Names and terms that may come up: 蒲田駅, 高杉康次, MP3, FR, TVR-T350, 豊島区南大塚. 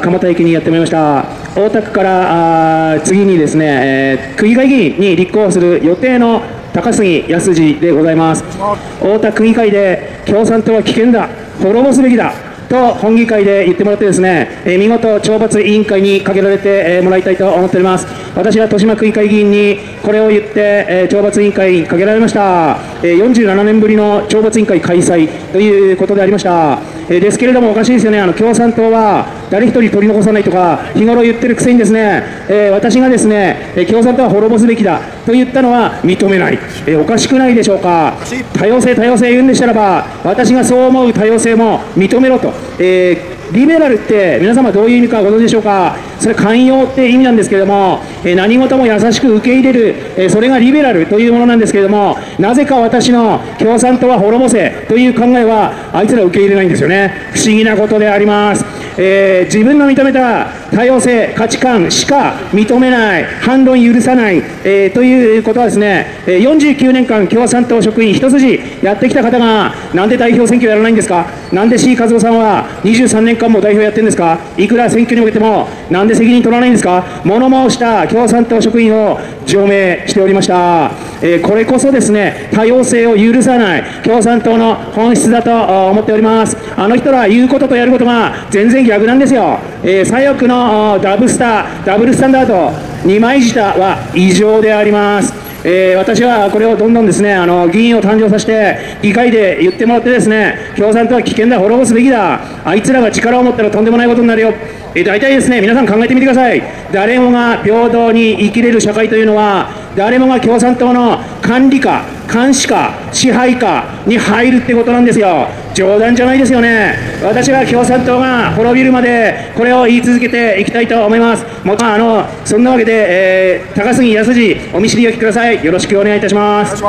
蒲田駅にやってまいりました。大田区から次にですね、区議会議員に立候補する予定の高杉康次でございます。大田区議会で共産党は危険だ、滅ぼすべきだと本議会で言ってもらってですね、見事懲罰委員会にかけられてもらいたいと思っております。私は豊島区議会議員にこれを言って懲罰委員会にかけられました。47年ぶりの懲罰委員会開催ということでありました。ですけれども、おかしいですよね。共産党は誰一人取り残さないとか日頃言ってるくせにですね、私がですね、共産党は滅ぼすべきだと言ったのは認めない。おかしくないでしょうか。多様性多様性言うんでしたらば、私がそう思う多様性も認めろと。リベラルって皆様どういう意味かご存知でしょうか。それ寛容って意味なんですけれども、何事も優しく受け入れる、それがリベラルというものなんですけれども、なぜか私の共産党は滅ぼせという考えはあいつら受け入れないんですよね。不思議なことであります。自分の認めた多様性価値観しか認めない、反論許さない、ということはですね、49年間共産党職員一筋やってきた方がなんで代表選挙やらないんですか。なんで C 和夫さんは23年間も代表やってるんですか。いくら選挙においてもなんで責任取らないんですか。物申した共産党職員を除名しておりました。これこそですね、多様性を許さない共産党の本質だと思っております。あの人ら言うこととやることが全然逆なんですよ。左翼のダブルスタンダード二枚舌は異常であります。私はこれをどんどんですね、議員を誕生させて議会で言ってもらってですね、共産党は危険だ、滅ぼすべきだ、あいつらが力を持ったらとんでもないことになるよ。大体ですね、皆さん考えてみてください。誰もが平等に生きれる社会というのは、誰もが共産党の管理下、監視下、支配下に入るってことなんですよ。冗談じゃないですよね。私は共産党が滅びるまでこれを言い続けていきたいと思います。もちろんそんなわけで、高杉康次お見知りおきください。よろしくお願いいたします。